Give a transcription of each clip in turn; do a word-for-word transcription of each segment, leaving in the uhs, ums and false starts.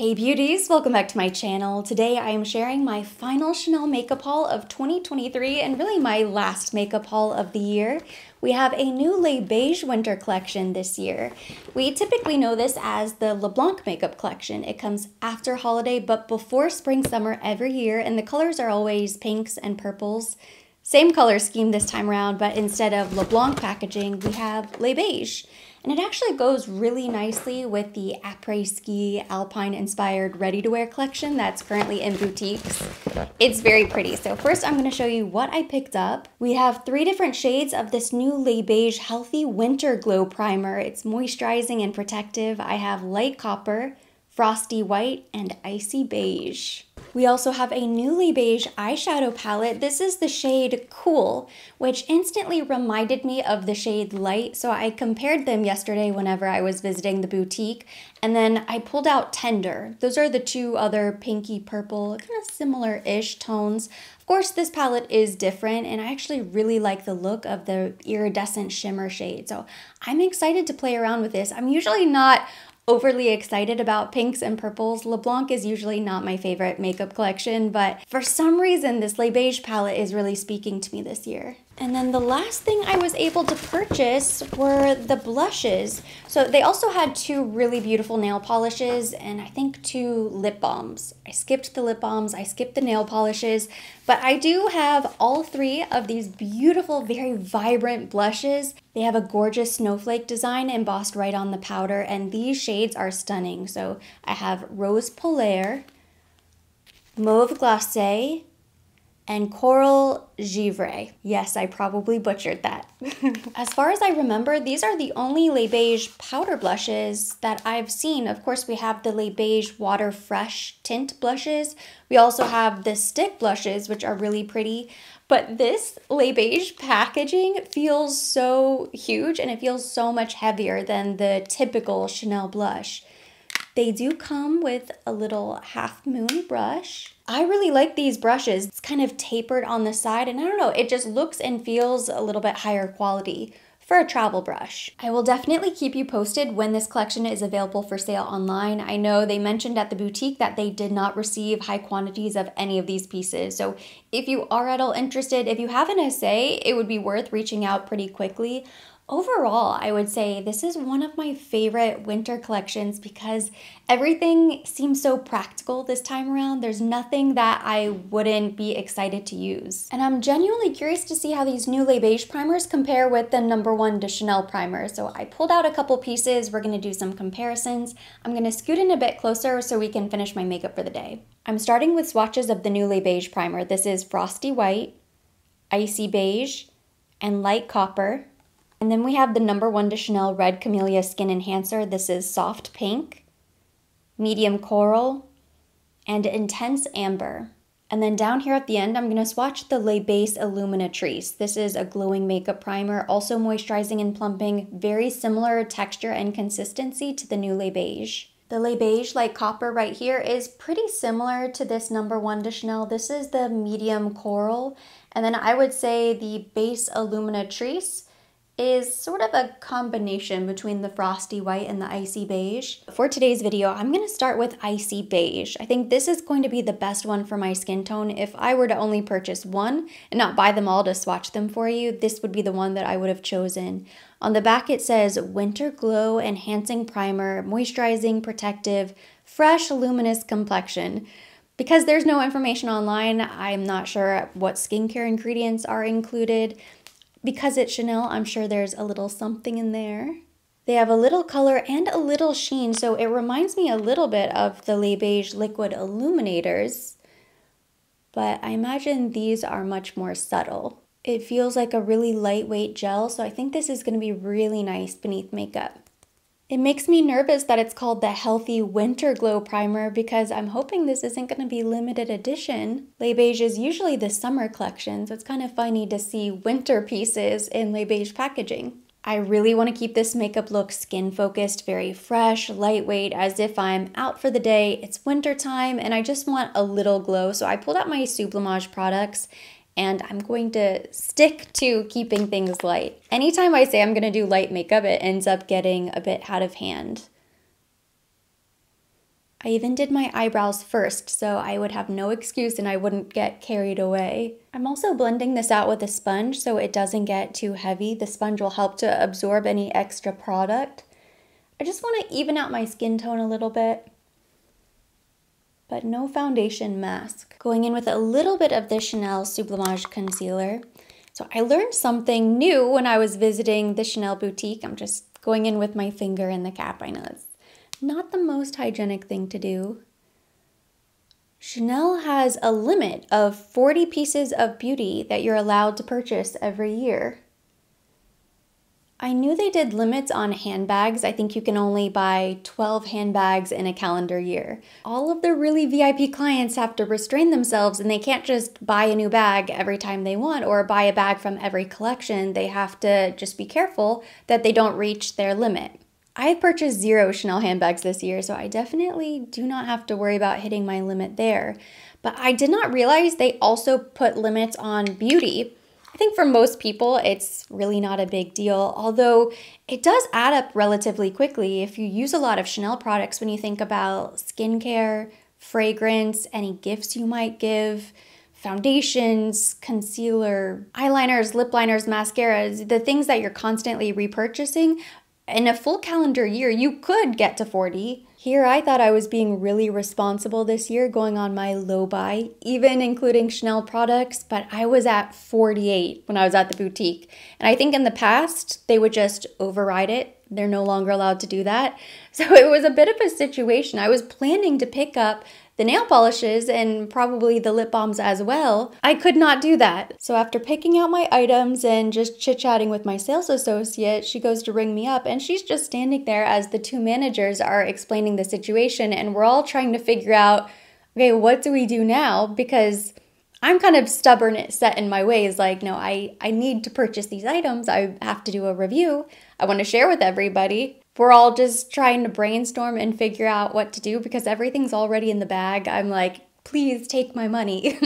Hey beauties, welcome back to my channel. Today I am sharing my final Chanel makeup haul of twenty twenty-three and really my last makeup haul of the year. We have a new Les Beiges winter collection this year. We typically know this as the LeBlanc makeup collection. It comes after holiday but before spring summer every year, and the colors are always pinks and purples. Same color scheme this time around, but instead of LeBlanc packaging, we have Les Beiges. And it actually goes really nicely with the Après Ski Alpine-inspired ready-to-wear collection that's currently in boutiques. It's very pretty. So first I'm going to show you what I picked up. We have three different shades of this new Les Beiges Healthy Winter Glow Primer. It's moisturizing and protective. I have light copper, frosty white, and icy beige. We also have a new Les Beiges eyeshadow palette. This is the shade Cool, which instantly reminded me of the shade Light, so I compared them yesterday whenever I was visiting the boutique, and then I pulled out Tender. Those are the two other pinky purple, kind of similar-ish tones. Of course, this palette is different, and I actually really like the look of the iridescent shimmer shade, so I'm excited to play around with this. I'm usually not overly excited about pinks and purples. LeBlanc is usually not my favorite makeup collection, but for some reason this Les Beiges palette is really speaking to me this year. And then the last thing I was able to purchase were the blushes. So they also had two really beautiful nail polishes and I think two lip balms. I skipped the lip balms, I skipped the nail polishes, but I do have all three of these beautiful, very vibrant blushes. They have a gorgeous snowflake design embossed right on the powder, and these shades are stunning. So I have Rose Polaire, Mauve Glacé, and Coral Givre. Yes, I probably butchered that. As far as I remember, these are the only Les Beiges powder blushes that I've seen. Of course, we have the Les Beiges Water Fresh Tint blushes. We also have the stick blushes, which are really pretty. But this Les Beiges packaging feels so huge, and it feels so much heavier than the typical Chanel blush. They do come with a little half moon brush. I really like these brushes. It's kind of tapered on the side, and I don't know, it just looks and feels a little bit higher quality for a travel brush. I will definitely keep you posted when this collection is available for sale online. I know they mentioned at the boutique that they did not receive high quantities of any of these pieces. So if you are at all interested, if you have an essay, it would be worth reaching out pretty quickly. Overall, I would say this is one of my favorite winter collections because everything seems so practical this time around. There's nothing that I wouldn't be excited to use. And I'm genuinely curious to see how these new Les Beiges primers compare with the number one de Chanel primer. So I pulled out a couple pieces. We're gonna do some comparisons. I'm gonna scoot in a bit closer so we can finish my makeup for the day. I'm starting with swatches of the new Les Beiges primer. This is Frosty White, Icy Beige, and Light Copper. And then we have the number one de Chanel Red Camellia Skin Enhancer. This is Soft Pink, Medium Coral, and Intense Amber. And then down here at the end, I'm gonna swatch the Les Beiges Illuminatrice. This is a glowing makeup primer, also moisturizing and plumping, very similar texture and consistency to the new Les Beiges. The Les Beiges Light Copper right here is pretty similar to this number one de Chanel. This is the Medium Coral. And then I would say the Base Illuminatrice is sort of a combination between the Frosty White and the Icy Beige. For today's video, I'm gonna start with Icy Beige. I think this is going to be the best one for my skin tone. If I were to only purchase one and not buy them all to swatch them for you, this would be the one that I would have chosen. On the back it says, Winter Glow Enhancing Primer, Moisturizing, Protective, Fresh, Luminous Complexion. Because there's no information online, I'm not sure what skincare ingredients are included. Because it's Chanel, I'm sure there's a little something in there. They have a little color and a little sheen, so it reminds me a little bit of the Les Beiges Liquid Illuminators, but I imagine these are much more subtle. It feels like a really lightweight gel, so I think this is gonna be really nice beneath makeup. It makes me nervous that it's called the Healthy Winter Glow Primer because I'm hoping this isn't gonna be limited edition. Les Beiges is usually the summer collection, so it's kind of funny to see winter pieces in Les Beiges packaging. I really wanna keep this makeup look skin focused, very fresh, lightweight, as if I'm out for the day, it's winter time, and I just want a little glow. So I pulled out my Sublimage products and I'm going to stick to keeping things light. Anytime I say I'm gonna do light makeup, it ends up getting a bit out of hand. I even did my eyebrows first, so I would have no excuse and I wouldn't get carried away. I'm also blending this out with a sponge so it doesn't get too heavy. The sponge will help to absorb any extra product. I just want to even out my skin tone a little bit, but no foundation mask. Going in with a little bit of the Chanel Sublimage Concealer. So I learned something new when I was visiting the Chanel boutique. I'm just going in with my finger in the cap. I know it's not the most hygienic thing to do. Chanel has a limit of forty pieces of beauty that you're allowed to purchase every year. I knew they did limits on handbags. I think you can only buy twelve handbags in a calendar year. All of their really V I P clients have to restrain themselves and they can't just buy a new bag every time they want or buy a bag from every collection. They have to just be careful that they don't reach their limit. I've purchased zero Chanel handbags this year, so I definitely do not have to worry about hitting my limit there. But I did not realize they also put limits on beauty. I think for most people, it's really not a big deal, although it does add up relatively quickly if you use a lot of Chanel products when you think about skincare, fragrance, any gifts you might give, foundations, concealer, eyeliners, lip liners, mascaras, the things that you're constantly repurchasing. In a full calendar year, you could get to forty. Here, I thought I was being really responsible this year going on my low buy, even including Chanel products, but I was at forty-eight when I was at the boutique. And I think in the past, they would just override it. They're no longer allowed to do that. So it was a bit of a situation. I was planning to pick up the nail polishes and probably the lip balms as well. I could not do that. So after picking out my items and just chit-chatting with my sales associate, she goes to ring me up and she's just standing there as the two managers are explaining the situation and we're all trying to figure out, okay, what do we do now? Because I'm kind of stubborn, set in my ways, like, no, I, I need to purchase these items. I have to do a review. I want to share with everybody. We're all just trying to brainstorm and figure out what to do because everything's already in the bag. I'm like, please take my money.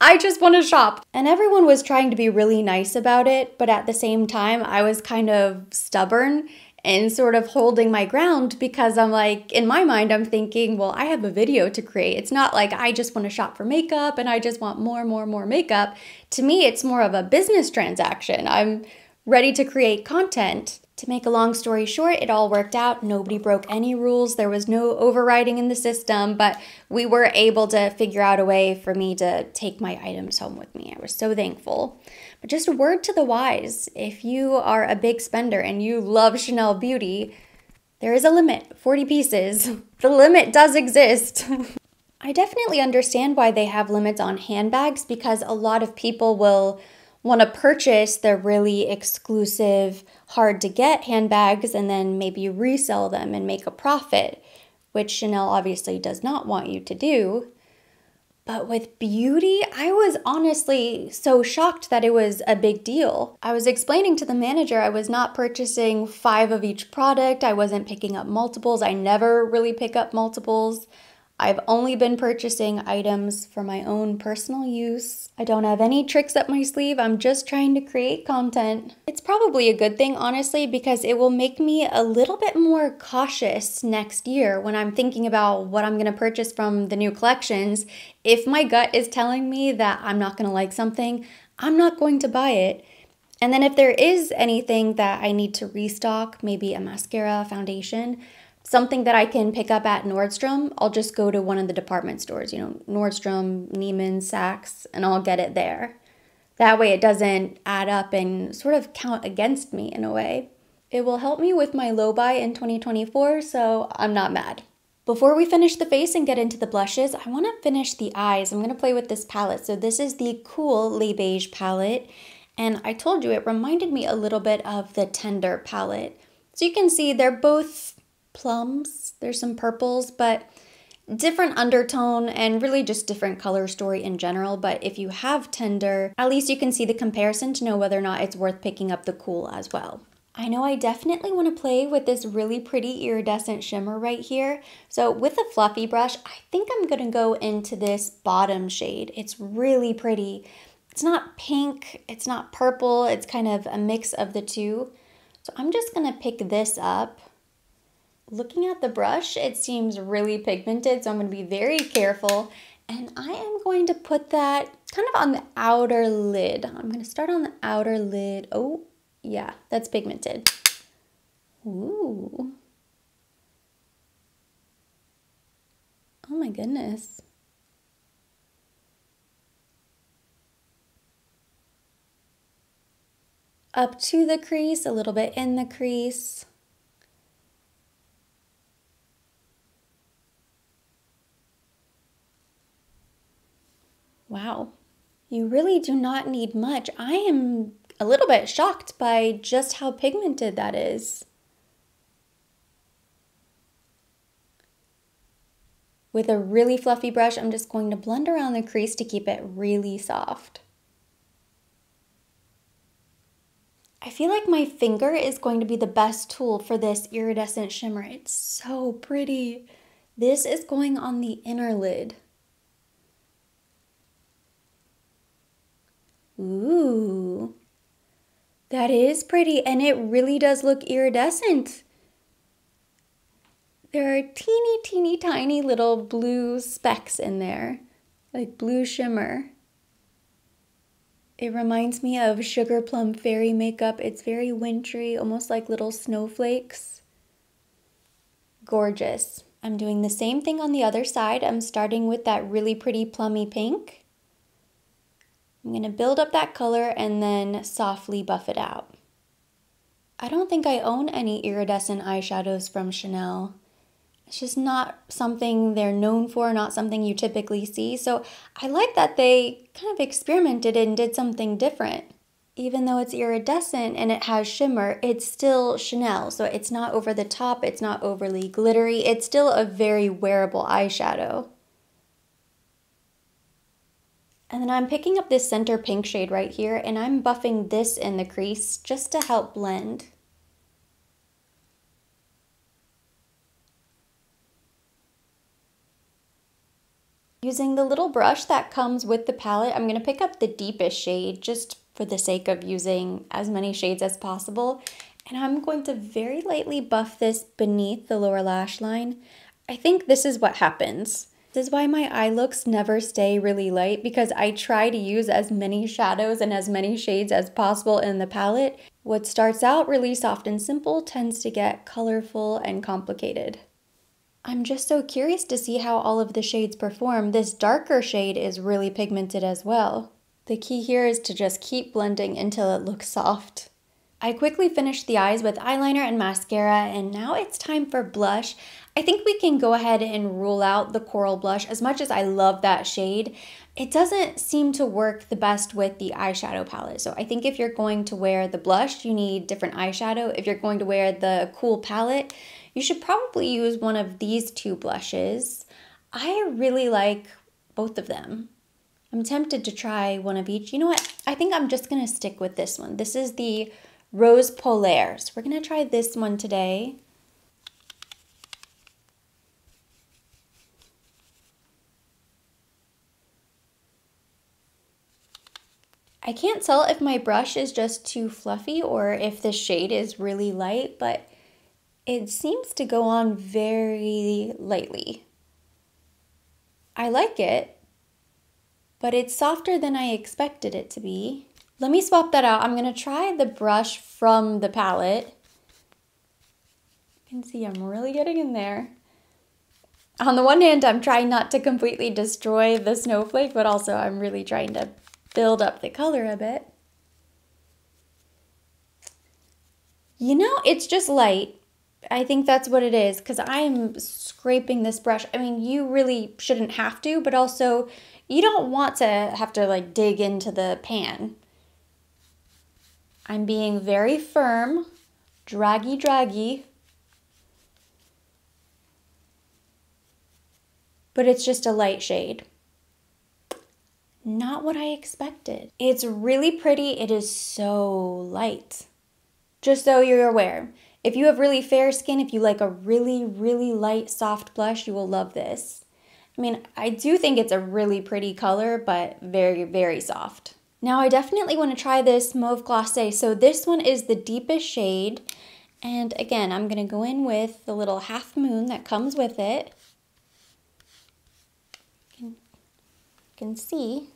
I just want to shop. And everyone was trying to be really nice about it, but at the same time, I was kind of stubborn and sort of holding my ground because I'm like, in my mind, I'm thinking, well, I have a video to create. It's not like I just want to shop for makeup and I just want more, more, more makeup. To me, it's more of a business transaction. I'm ready to create content. To make a long story short, it all worked out. Nobody broke any rules. There was no overriding in the system, but we were able to figure out a way for me to take my items home with me. I was so thankful. But just a word to the wise, if you are a big spender and you love Chanel beauty, there is a limit, forty pieces. The limit does exist. I definitely understand why they have limits on handbags because a lot of people will want to purchase the really exclusive, hard-to-get handbags and then maybe resell them and make a profit, which Chanel obviously does not want you to do. But with beauty, I was honestly so shocked that it was a big deal. I was explaining to the manager I was not purchasing five of each product. I wasn't picking up multiples. I never really pick up multiples. I've only been purchasing items for my own personal use. I don't have any tricks up my sleeve. I'm just trying to create content. It's probably a good thing, honestly, because it will make me a little bit more cautious next year when I'm thinking about what I'm gonna purchase from the new collections. If my gut is telling me that I'm not gonna like something, I'm not going to buy it. And then if there is anything that I need to restock, maybe a mascara, foundation, something that I can pick up at Nordstrom, I'll just go to one of the department stores, you know, Nordstrom, Neiman, Saks, and I'll get it there. That way it doesn't add up and sort of count against me in a way. It will help me with my low buy in twenty twenty-four, so I'm not mad. Before we finish the face and get into the blushes, I want to finish the eyes. I'm going to play with this palette. So this is the cool Les Beiges palette, and I told you it reminded me a little bit of the Tender palette. So you can see they're both plums, there's some purples, but different undertone and really just different color story in general. But if you have Tender, at least you can see the comparison to know whether or not it's worth picking up the cool as well. I know I definitely want to play with this really pretty iridescent shimmer right here. So with a fluffy brush, I think I'm going to go into this bottom shade. It's really pretty. It's not pink, it's not purple, it's kind of a mix of the two. So I'm just going to pick this up. Looking at the brush, it seems really pigmented, so I'm going to be very careful. And I am going to put that kind of on the outer lid. I'm going to start on the outer lid. Oh, yeah, that's pigmented. Ooh. Oh my goodness. Up to the crease, a little bit in the crease. Wow, you really do not need much. I am a little bit shocked by just how pigmented that is. With a really fluffy brush, I'm just going to blend around the crease to keep it really soft. I feel like my finger is going to be the best tool for this iridescent shimmer. It's so pretty. This is going on the inner lid. Ooh, that is pretty, and it really does look iridescent. There are teeny, teeny, tiny little blue specks in there, like blue shimmer. It reminds me of Sugar Plum Fairy makeup. It's very wintry, almost like little snowflakes. Gorgeous. I'm doing the same thing on the other side. I'm starting with that really pretty plummy pink. I'm going to build up that color and then softly buff it out. I don't think I own any iridescent eyeshadows from Chanel. It's just not something they're known for, not something you typically see. So I like that they kind of experimented and did something different. Even though it's iridescent and it has shimmer, it's still Chanel. So it's not over the top, it's not overly glittery, it's still a very wearable eyeshadow. And then I'm picking up this center pink shade right here, and I'm buffing this in the crease just to help blend. Using the little brush that comes with the palette, I'm gonna pick up the deepest shade just for the sake of using as many shades as possible. And I'm going to very lightly buff this beneath the lower lash line. I think this is what happens. This is why my eye looks never stay really light, because I try to use as many shadows and as many shades as possible in the palette. What starts out really soft and simple tends to get colorful and complicated. I'm just so curious to see how all of the shades perform. This darker shade is really pigmented as well. The key here is to just keep blending until it looks soft. I quickly finished the eyes with eyeliner and mascara, and now it's time for blush. I think we can go ahead and rule out the coral blush. As much as I love that shade, it doesn't seem to work the best with the eyeshadow palette. So I think if you're going to wear the blush, you need different eyeshadow. If you're going to wear the cool palette, you should probably use one of these two blushes. I really like both of them. I'm tempted to try one of each. You know what? I think I'm just gonna stick with this one. This is the Rose Polaire. So we're gonna try this one today. I can't tell if my brush is just too fluffy or if the shade is really light, but it seems to go on very lightly. I like it, but it's softer than I expected it to be. Let me swap that out. I'm gonna try the brush from the palette. You can see I'm really getting in there. On the one hand, I'm trying not to completely destroy the snowflake, but also I'm really trying to build up the color a bit. You know, it's just light. I think that's what it is, because I'm scraping this brush. I mean, you really shouldn't have to, but also you don't want to have to like dig into the pan. I'm being very firm, draggy, draggy. But it's just a light shade. Not what I expected. It's really pretty. It is so light. Just so you're aware, if you have really fair skin, if you like a really, really light, soft blush, you will love this. I mean, I do think it's a really pretty color, but very, very soft. Now I definitely want to try this Mauve Glacé. So this one is the deepest shade, And again, I'm going to go in with the little half moon that comes with it. You can, you can see.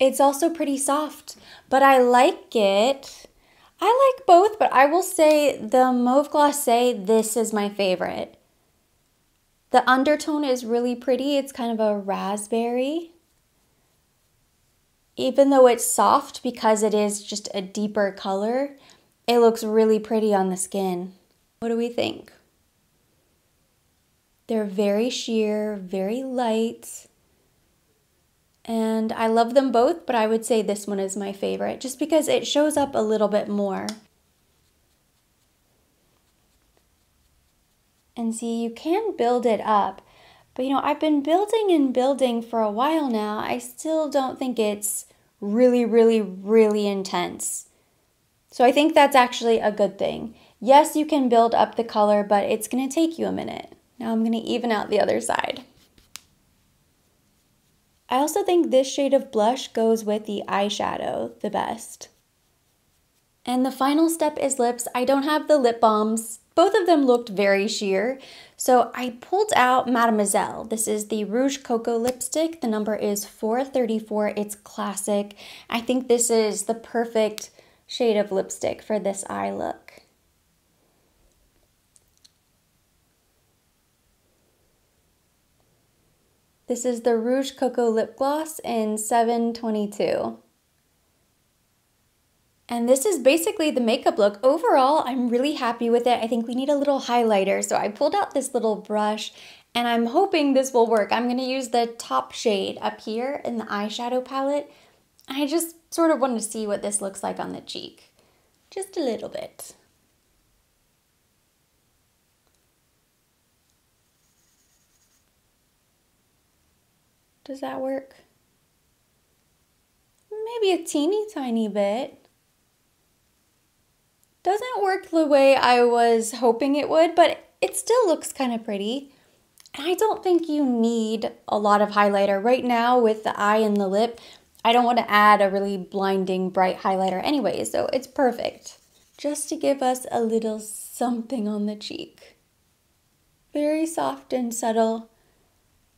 It's also pretty soft, but I like it. I like both, but I will say the Mauve Glacé, this is my favorite. The undertone is really pretty. It's kind of a raspberry. Even though it's soft, because it is just a deeper color, it looks really pretty on the skin. What do we think? They're very sheer, very light. And I love them both, but I would say this one is my favorite just because it shows up a little bit more. And see, you can build it up, but you know, I've been building and building for a while now. I still don't think it's really, really, really intense. So I think that's actually a good thing. Yes, you can build up the color, but it's gonna take you a minute. Now I'm gonna even out the other side. I also think this shade of blush goes with the eyeshadow the best. And the final step is lips. I don't have the lip balms. Both of them looked very sheer. So I pulled out Mademoiselle. This is the Rouge Coco lipstick. The number is four thirty-four. It's classic. I think this is the perfect shade of lipstick for this eye look. This is the Rouge Coco Lip Gloss in seven twenty-two. And this is basically the makeup look. Overall, I'm really happy with it. I think we need a little highlighter, so I pulled out this little brush and I'm hoping this will work. I'm gonna use the top shade up here in the eyeshadow palette. I just sort of wanted to see what this looks like on the cheek. Just a little bit. Does that work? Maybe a teeny tiny bit. Doesn't work the way I was hoping it would, but it still looks kind of pretty. And I don't think you need a lot of highlighter right now with the eye and the lip. I don't want to add a really blinding bright highlighter anyway, so it's perfect. Just to give us a little something on the cheek. Very soft and subtle.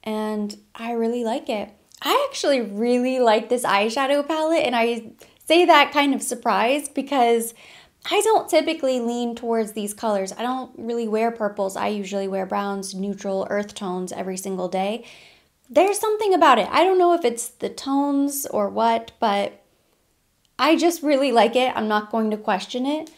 And I really like it. I actually really like this eyeshadow palette, and I say that kind of surprised because I don't typically lean towards these colors. I don't really wear purples. I usually wear browns, neutral, earth tones every single day. There's something about it. I don't know if it's the tones or what, but I just really like it. I'm not going to question it.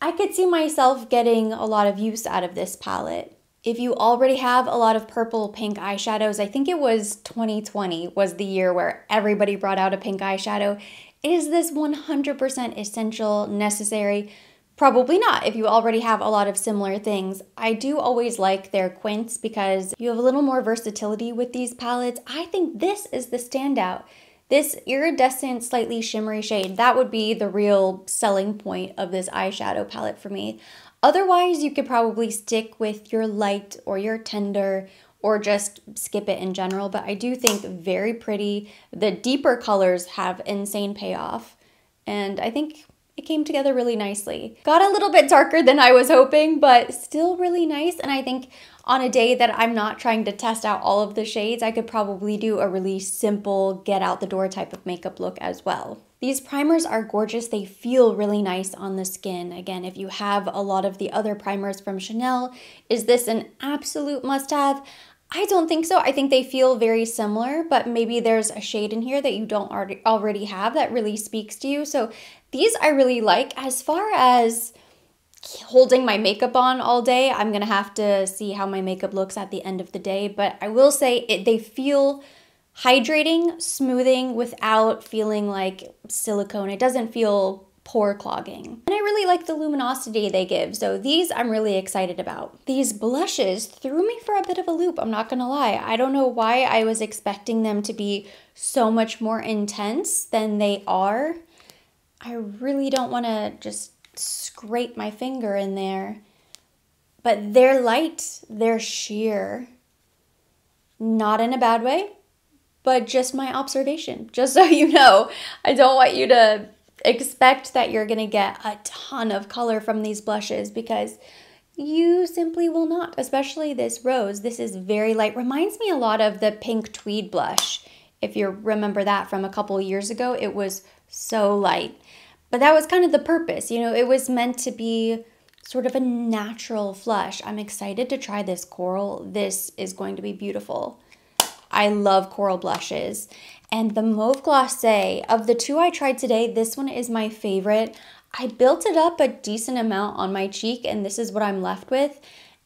I could see myself getting a lot of use out of this palette. If you already have a lot of purple pink eyeshadows, I think it was twenty twenty was the year where everybody brought out a pink eyeshadow. Is this one hundred percent essential, necessary? Probably not if you already have a lot of similar things. I do always like their quints because you have a little more versatility with these palettes. I think this is the standout. This iridescent, slightly shimmery shade, that would be the real selling point of this eyeshadow palette for me. Otherwise, you could probably stick with your light or your tender or just skip it in general, but I do think very pretty. The deeper colors have insane payoff, and I think it came together really nicely. Got a little bit darker than I was hoping, but still really nice, and I think on a day that I'm not trying to test out all of the shades, I could probably do a really simple get-out-the-door type of makeup look as well. These primers are gorgeous. They feel really nice on the skin. Again, if you have a lot of the other primers from Chanel, is this an absolute must-have? I don't think so. I think they feel very similar, but maybe there's a shade in here that you don't already have that really speaks to you. So these I really like. As far as holding my makeup on all day, I'm gonna have to see how my makeup looks at the end of the day, but I will say it, they feel hydrating, smoothing without feeling like silicone. It doesn't feel pore clogging. And I really like the luminosity they give, so these I'm really excited about. These blushes threw me for a bit of a loop, I'm not gonna lie. I don't know why I was expecting them to be so much more intense than they are. I really don't wanna just scrape my finger in there, but they're light, they're sheer. Not in a bad way, but just my observation, just so you know. I don't want you to expect that you're gonna get a ton of color from these blushes because you simply will not, especially this rose. This is very light. Reminds me a lot of the pink tweed blush. If you remember that from a couple years ago, it was so light. But that was kind of the purpose. You know, it was meant to be sort of a natural flush. I'm excited to try this coral. This is going to be beautiful. I love coral blushes. And the Mauve Glacé, of the two I tried today, this one is my favorite. I built it up a decent amount on my cheek and this is what I'm left with.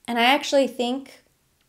And I actually think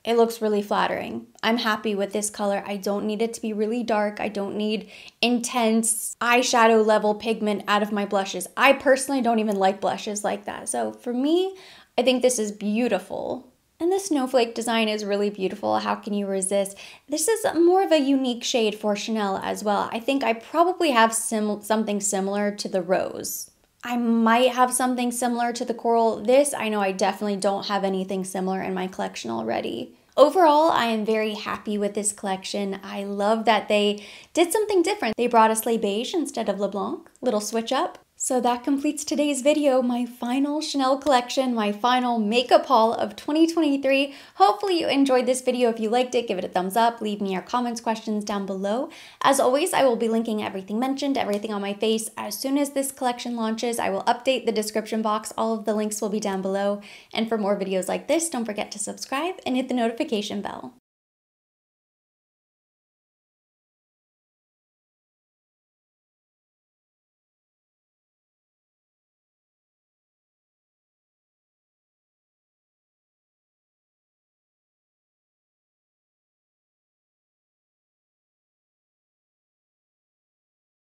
it looks really flattering. I'm happy with this color. I don't need it to be really dark. I don't need intense eyeshadow level pigment out of my blushes. I personally don't even like blushes like that. So for me, I think this is beautiful. And the snowflake design is really beautiful. How can you resist? This is more of a unique shade for Chanel as well. I think I probably have sim something similar to the rose. I might have something similar to the coral. This, I know I definitely don't have anything similar in my collection already. Overall, I am very happy with this collection. I love that they did something different. They brought us Les Beiges instead of LeBlanc. Little switch up. So that completes today's video, my final Chanel collection, my final makeup haul of twenty twenty-three. Hopefully you enjoyed this video. If you liked it, give it a thumbs up. Leave me your comments, questions down below. As always, I will be linking everything mentioned, everything on my face. As soon as this collection launches, I will update the description box. All of the links will be down below. And for more videos like this, don't forget to subscribe and hit the notification bell.